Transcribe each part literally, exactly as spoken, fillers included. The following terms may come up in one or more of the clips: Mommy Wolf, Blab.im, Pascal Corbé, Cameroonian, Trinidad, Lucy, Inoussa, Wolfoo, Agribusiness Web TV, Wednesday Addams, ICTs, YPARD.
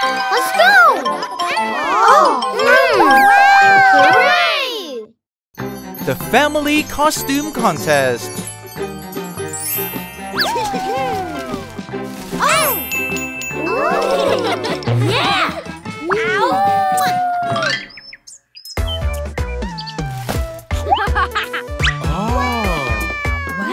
Let's go! Oh! Mm. Wow. Hooray! The Family Costume Contest. Oh! Yeah! Ow! Oh! Wow! Wow!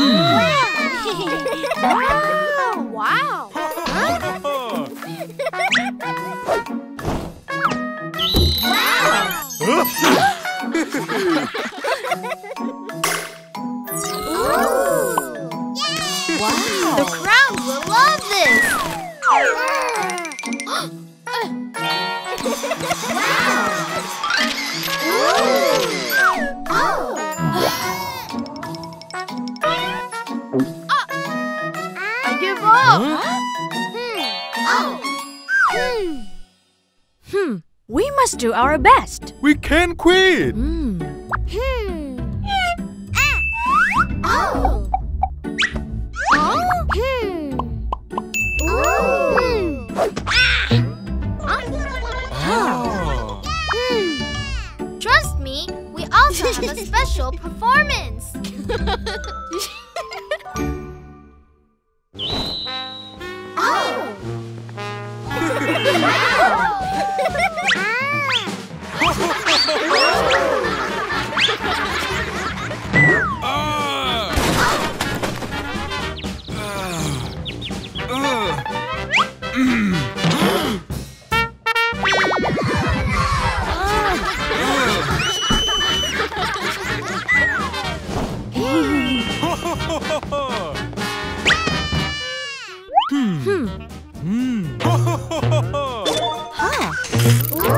Ooh. Wow! Wow! Huh? Wow! Yay. Wow! The crowd will love this! Wow! We must do our best. We can quit. Mm. Hmm. Ah. Oh. Oh. Hmm. Oh. Hmm. Ah. Oh. Hmm. Trust me, we also have a special performance. Oh. Wow. Hmm. Hmm. Hmm. Wow! Oh.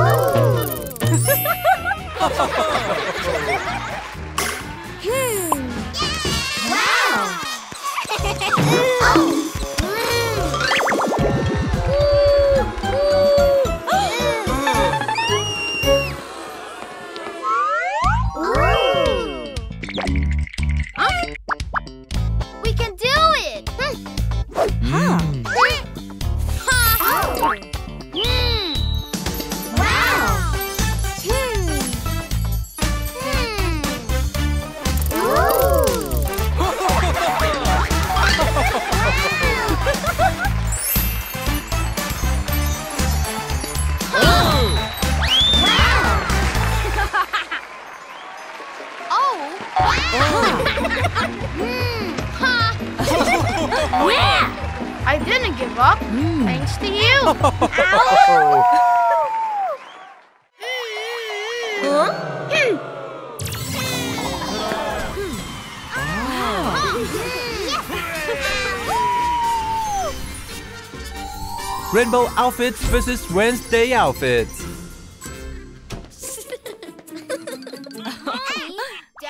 Rainbow outfits versus Wednesday outfits.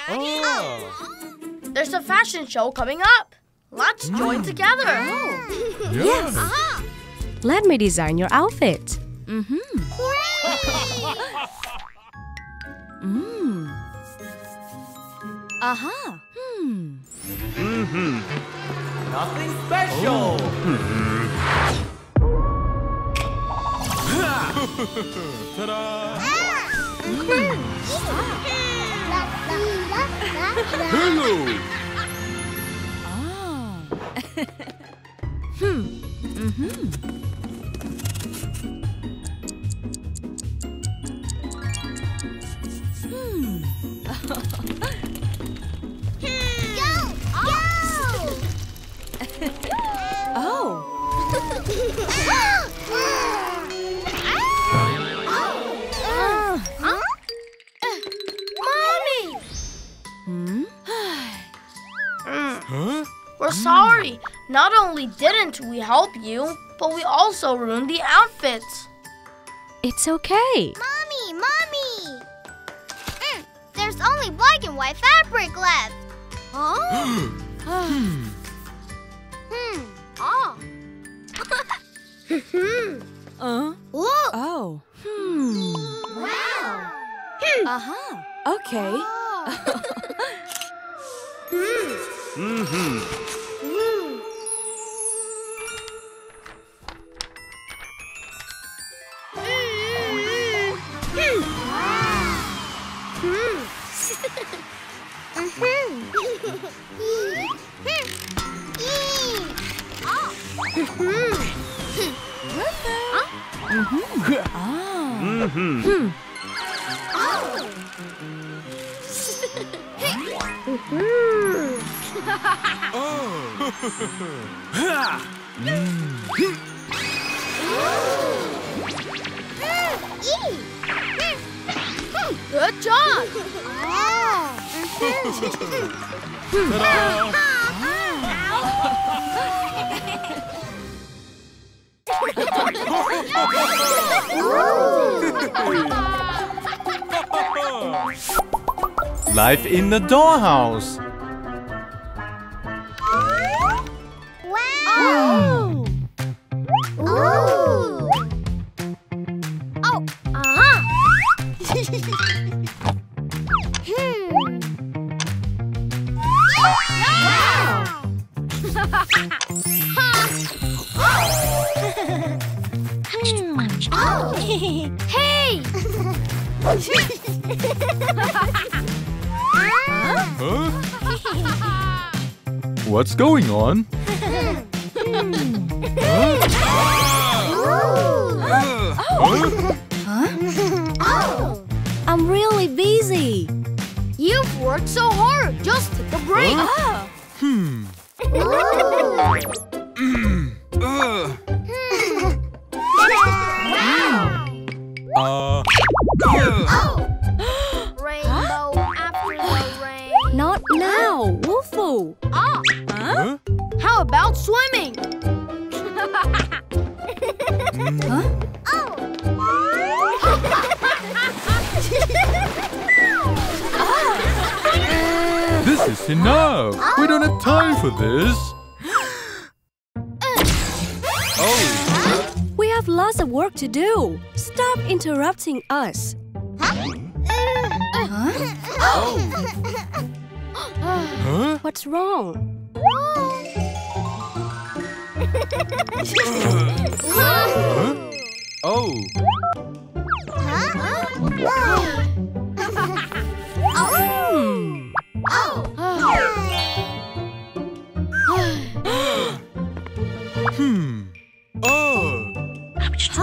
Oh. There's a fashion show coming up. Let's join mm. together. Oh. Yes. Uh-huh. Let me design your outfit. Mm-hmm. mm. Uh-huh. Hmm. Mm-hmm. Nothing special. Oh. Mm-hmm. Ta-da! Mm. Hello! Oh. Hmm. Mm-hmm. Hmm. Go! Go! Oh! We're sorry. Not only didn't we help you, but we also ruined the outfits. It's okay. Mommy! only black and white fabric left. Huh? hmm. Hmm. Oh. Hmm. Uh. Look. Oh. Hmm. Wow. Hmm. Uh huh. Okay. Oh. hmm. Mm-hmm. Hmm. Oh. Good job. Life in the dollhouse. Wow! Ooh. Ooh. Oh! Uh-huh. hmm. Wow! hmm. Oh. Hey! Huh? What's going on? I'm really busy. You've worked so hard. Just take a break. Huh? Hmm. mm. uh. Uh, oh. Rainbow after the rain. Not now, Wolfoo. Oh. Huh? How about swimming? huh? Oh. This is enough. Oh. We don't have time for this. oh. We have lots of work to do. Stop interrupting us. Huh? Huh? Oh. huh? What's wrong? huh? Oh. Huh? Oh. Oh. Hmm. Oh. Huh?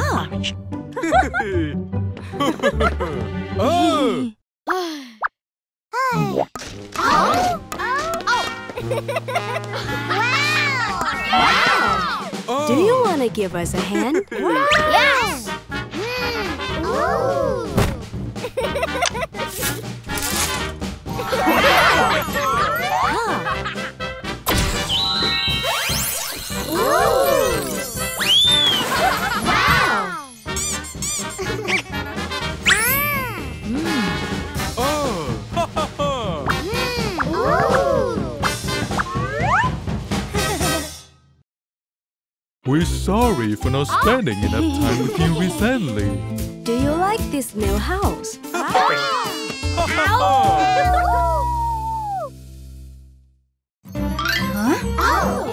oh. Hi. Oh. Oh. Wow. Wow. Do you want to give us a hand? yes. Mm. Oh. We're sorry for not spending oh. enough time with you recently. Do you like this new house? Ow! Huh? Oh.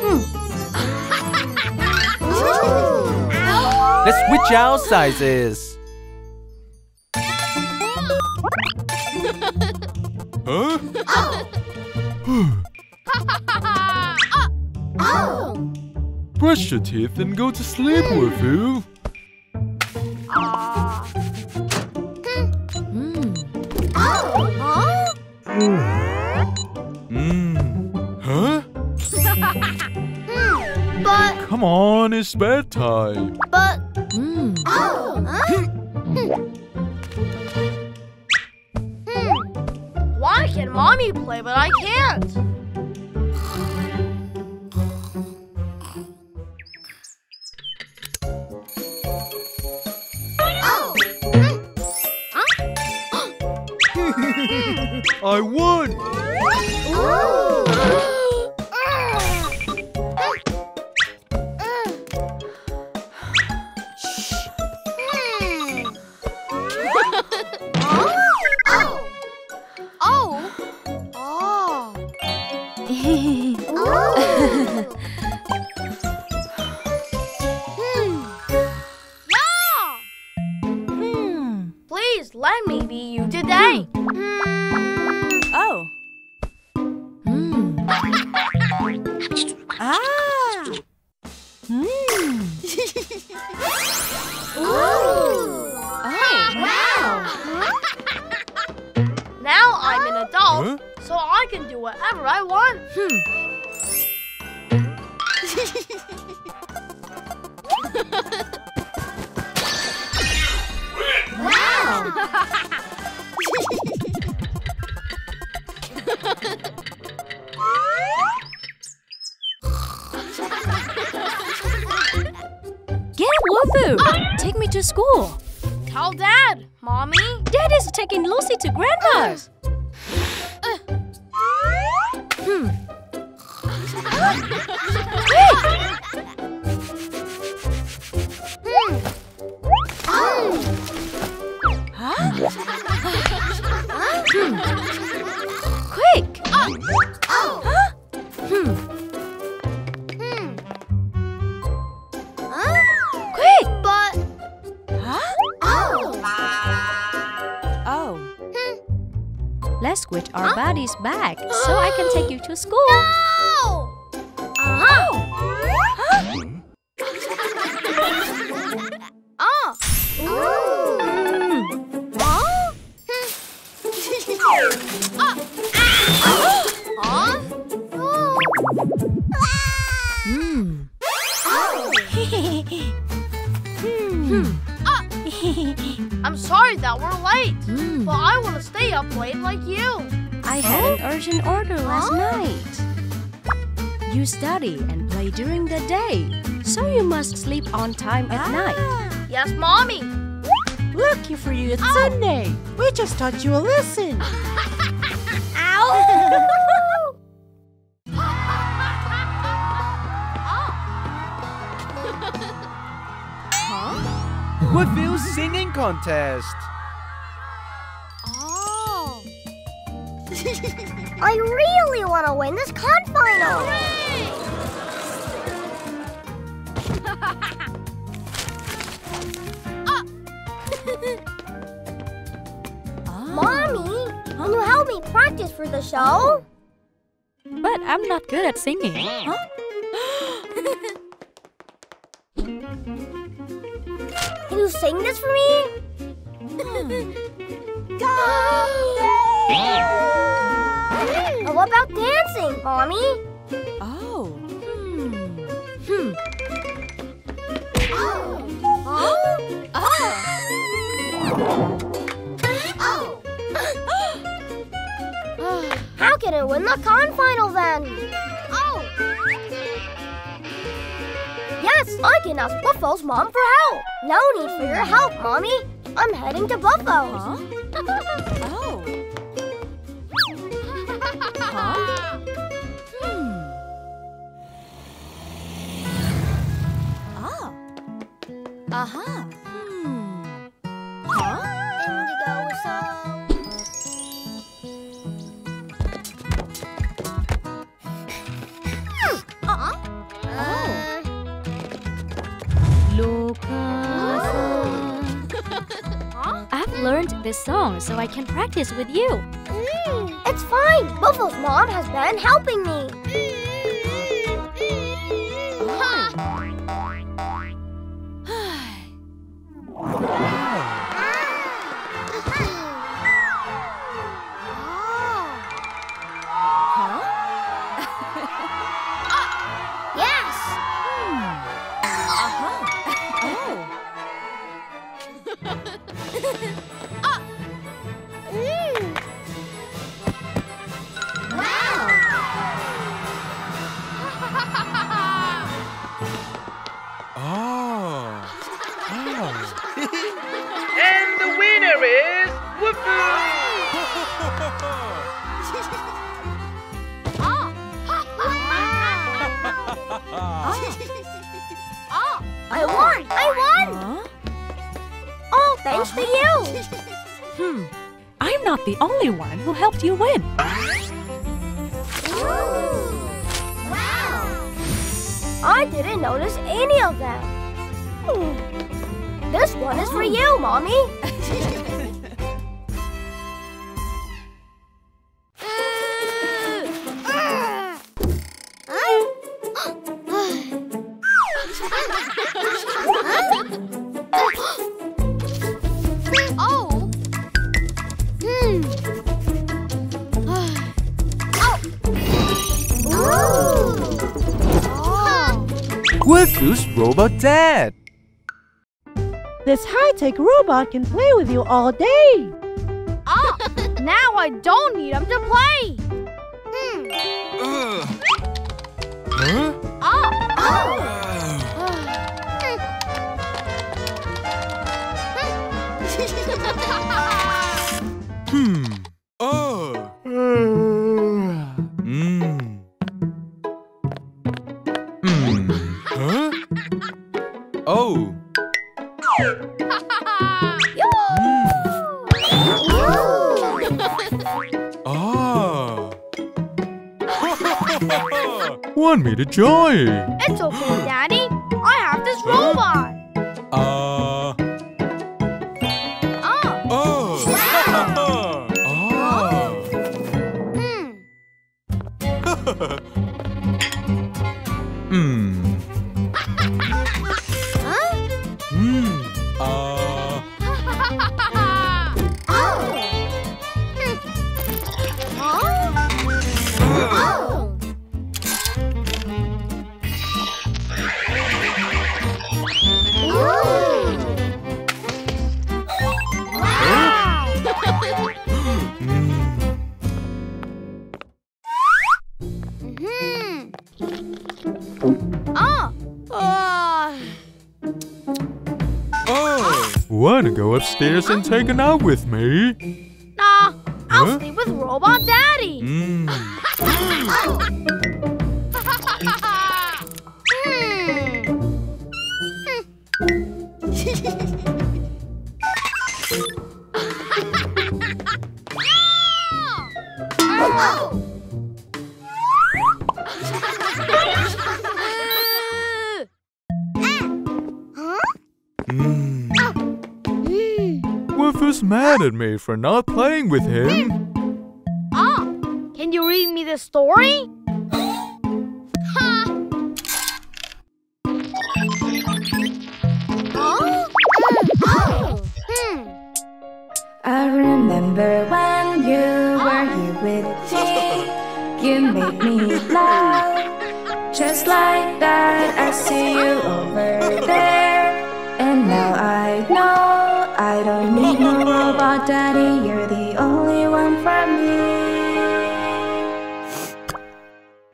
Let's switch our sizes. huh? Oh. oh. Brush your teeth and go to sleep, Wolfoo. Uh. Mm. Oh. Mm. Huh? But come on, it's bedtime. But mm. oh. huh? hmm. Why can Mommy play but I can't? Hmm. I won! Ooh. On time at ah. night. Yes, Mommy. Lucky for you, it's oh. Sunday. We just taught you a lesson. Ow! Huh? Wolfoo's singing contest. Oh! I really want to win this con final. Hooray! Mommy, can you help me practice for the show? But I'm not good at singing. Huh? Can you sing this for me? Oh, what about dancing, Mommy? Oh. Hmm. Oh. Oh. Oh. Oh. How can I win the con final then? Oh! Yes, I can ask Buffalo's mom for help. No need for your help, Mommy. I'm heading to Buffalo's. Huh? Oh. Huh? Hmm. Oh. Aha. Uh-huh. Hmm. Huh? I've learned this song so I can practice with you. Mm. It's fine. Wolfoo's mom has been helping me. you! Hmm, I'm not the only one who helped you win. Ooh, wow! I didn't notice any of that. Hmm. This one is for you, Mommy. Wolfoo's robot dad. This high-tech robot can play with you all day. Oh, now I don't need him to play. Mm. Uh. Huh? Oh. Oh. Uh. Hmm. Oh. Mm. Mm. Huh? Oh. Want me to join? It's okay, Daddy. I have this robot. Uh. Oh. Oh. Wow. Oh. Hmm. Hmm. Huh? Hmm. Uh. Oh. Oh. Oh. Wanna go upstairs and take a nap with me? Nah, I'll huh? sleep with Robot Daddy. Mm. Who's mad at me for not playing with him? Ah, oh, can you read me the story? I remember when you were here with me. You made me laugh. Just like that, I see you over there. And now I know I don't need no robot daddy, you're the only one for me.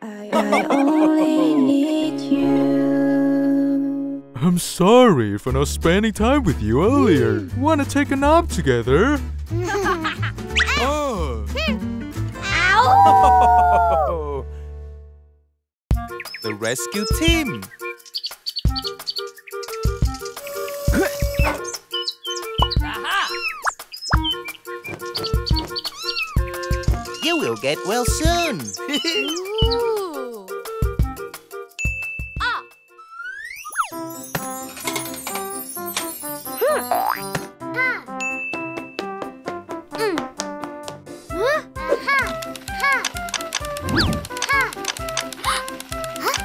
I, I only need you. I'm sorry for not spending time with you earlier. Wanna take a nap together? Oh. Ow. The rescue team. You will get well soon. Ooh. Ah. Huh. Ha. Mm. Huh? Ha. Ha. Ha. Huh?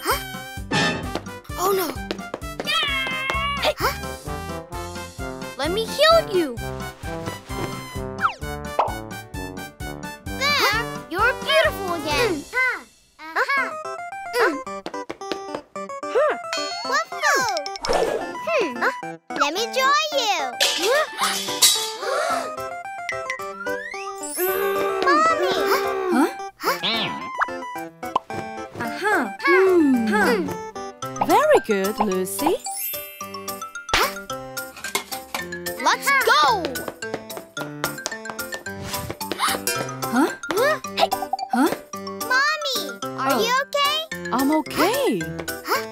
Huh? Oh no. Yeah. Huh? Let me heal you. There, you're beautiful again. Wolfoo, let me join you. Mommy. Huh? Huh? Uh-huh. Mm. Huh. Very good, Lucy. Let's go! Huh? Huh? Huh? Mommy, are oh. you okay? I'm okay. Huh?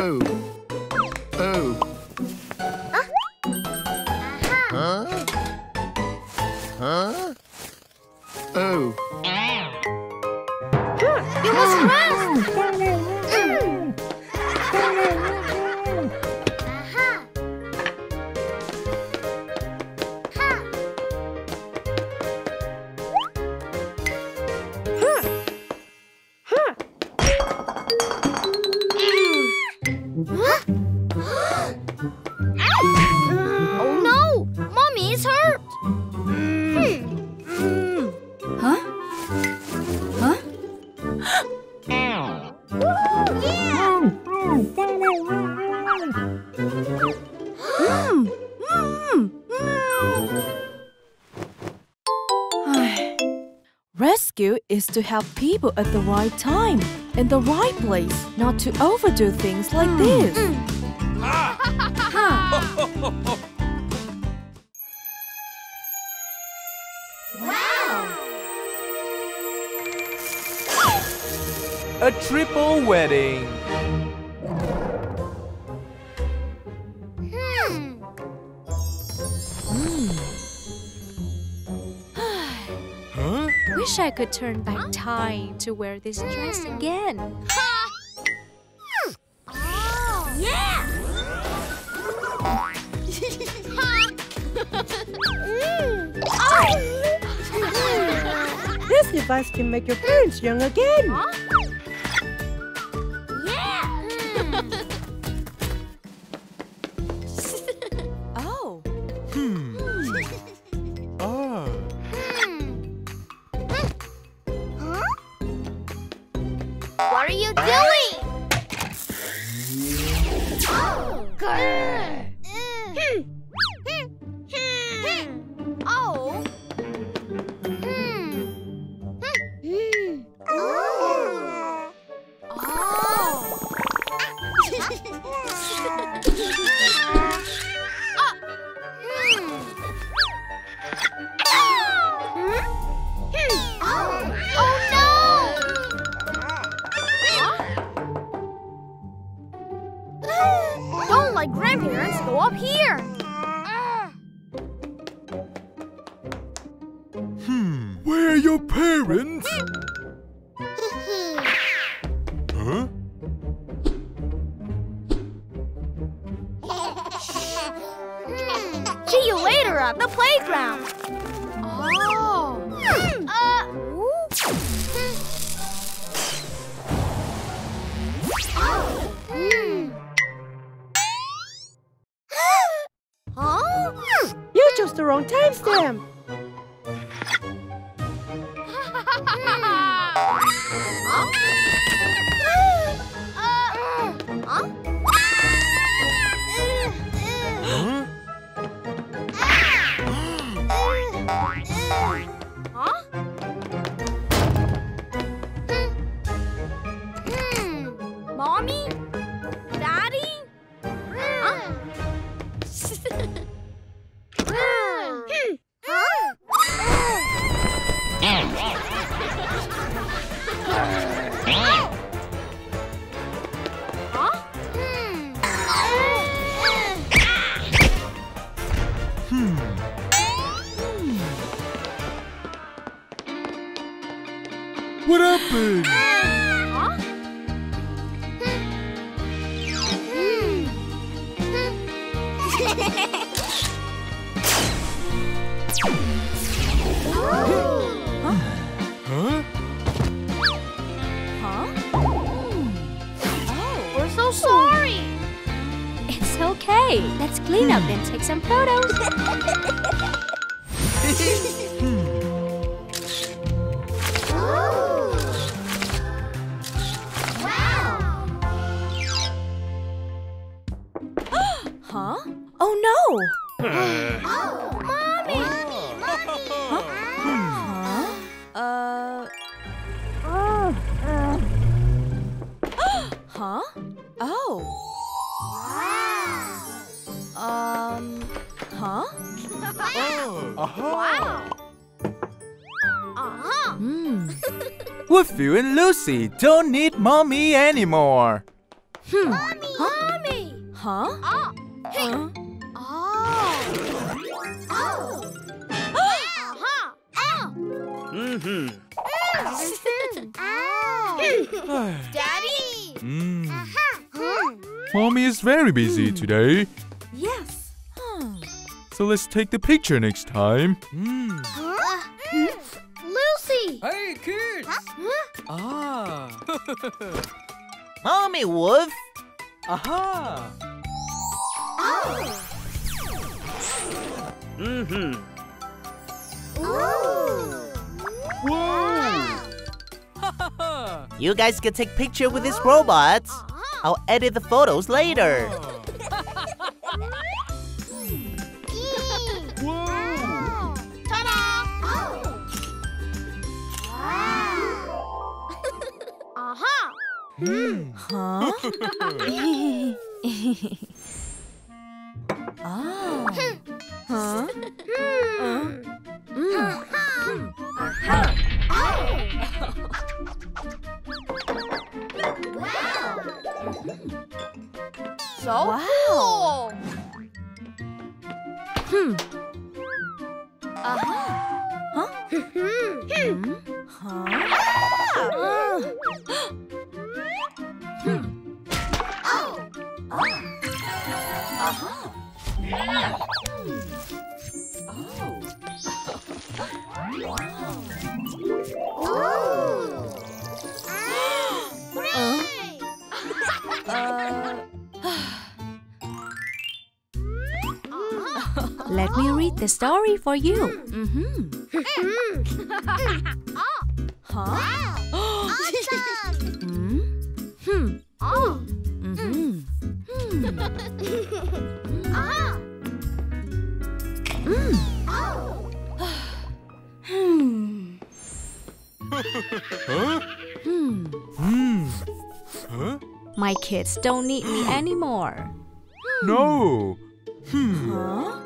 Oh. Oh. Huh? Huh? Oh. You must rest! Is to help people at the right time and the right place, not to overdo things like mm. this. Mm. Ah. Huh. Wow! A triple wedding. Hmm. Mm. Wish I could turn back time to wear this dress again. Oh, yeah! This device can make your parents young again. Yeah! Oh. Hmm. What are you doing? Oh, grr. Mm. Mm. Mm. Oh. Mm. Mm. Oh. Oh. My grandparents go up here. Hmm. Where are your parents? Huh? See you later at the playground. Oh. Uh. Oh. Mm. Huh? You chose the wrong timestamp. Mommy? What happened? Huh? Huh? Huh? Huh? Oh, we're so sorry. It's okay. Let's clean up and take some photos. Huh? Oh. Wow. Um. Huh? Oh. Uh-huh. Wow. Uh-huh. Mm. Wolfoo and Lucy don't need mommy anymore. Hmm. Mommy. Mommy! Huh? Oh! Hey. Uh. Oh! Oh! Huh? Ow! Mm-hmm. Ow! Daddy! Mm. Uh-huh. Huh? Mommy is very busy mm. today. Yes. Huh. So let's take the picture next time. Mm. Huh? Mm. Lucy! Hey, kids! Huh? Ah! Mommy Wolf! Aha! Oh! Mm-hmm. Ooh! Whoa! You guys can take picture with this robot. I'll edit the photos later. Whoa! Ta-da! Oh! Wow! Aha! Hmm. Huh? Oh. Huh? Mm. Mm. Oh. Wow. So wow. Cool. Hmm. Uh-huh. Huh? Hmm. Huh? Ah. Uh. Uh-huh. Yeah. Oh. Wow. Oh. Oh. Uh. Uh. Let me read the story for you. Mm-hmm. Huh? Wow. Awesome. Mm. Hmm. Oh. Mm-hmm. Ah. Mm. Oh. Hmm. Huh? Hmm. Hmm. Huh? My kids don't need me anymore. No. Hmm. Huh?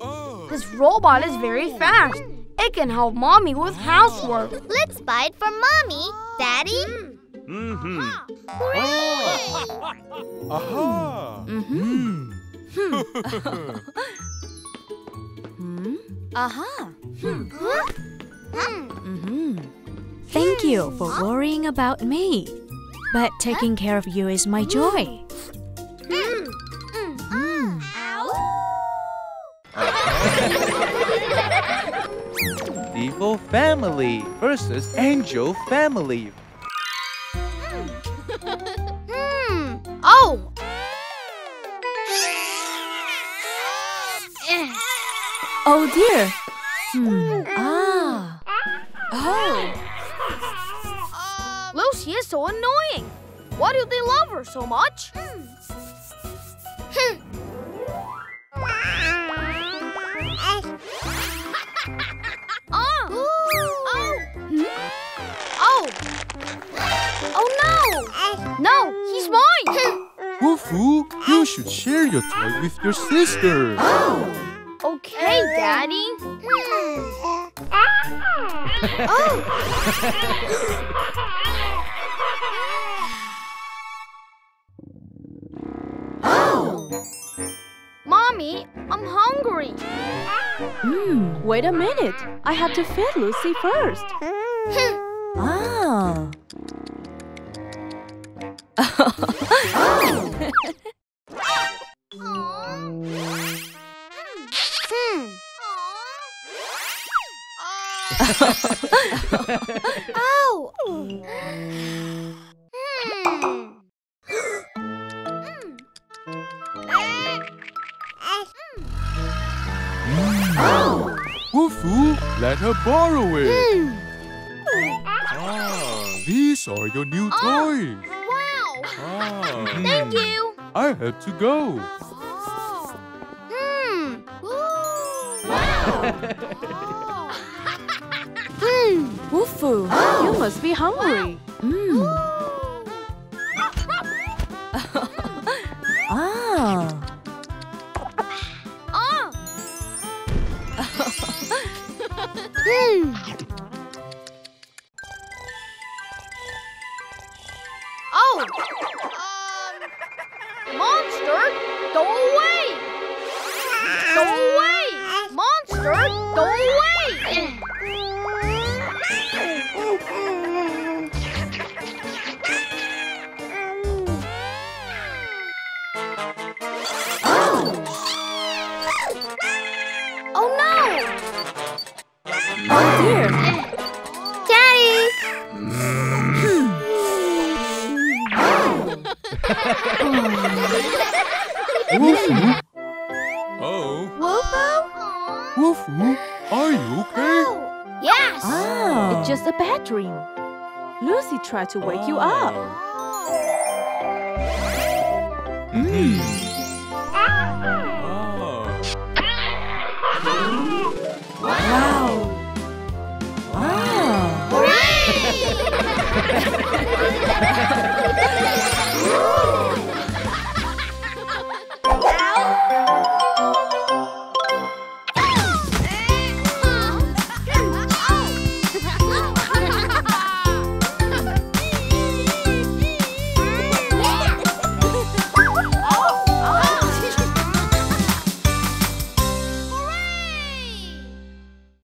Oh. This robot is very fast. It can help Mommy with housework. Let's buy it for Mommy, Daddy. Mm-hmm. Aha! Aha! Mm-hmm. Hmm. Aha! Hmm. Mm-hmm. Thank you for worrying about me, but taking care of you is my joy. Mm. Mm. Ow! Evil family versus angel family. Hmm. Oh. Oh dear. Hmm. Ah. Oh. Lucy is so annoying. Why do they love her so much? Hmm. Ah. Oh. Oh. Oh no. No, he's mine! Wolfoo, you should share your toy with your sister. Oh! Okay, Daddy. Oh! Oh! Mommy, I'm hungry. Mm, wait a minute. I have to feed Lucy first. Ah! Oh. Hmm. Oh. Hmm. Oh. Wolfoo, let her borrow it. Mm. Ah, these are your new oh. toys. Ah, thank hmm. you. I have to go. Oh. Hmm. Woo. Wow. Hmm. Wolfoo, oh. you must be hungry. Wow. Mm. Ah. Ah. Hmm. Oh! Monster, go away! Go away! Monster, go away! Oh! Oh no! Oh dear! Wolfoo? Oh. Wolfoo? Wolfoo, are you okay? Yes! Oh. It's just a bad dream. Lucy tried to wake oh. you up. Mm. Oh. Wow!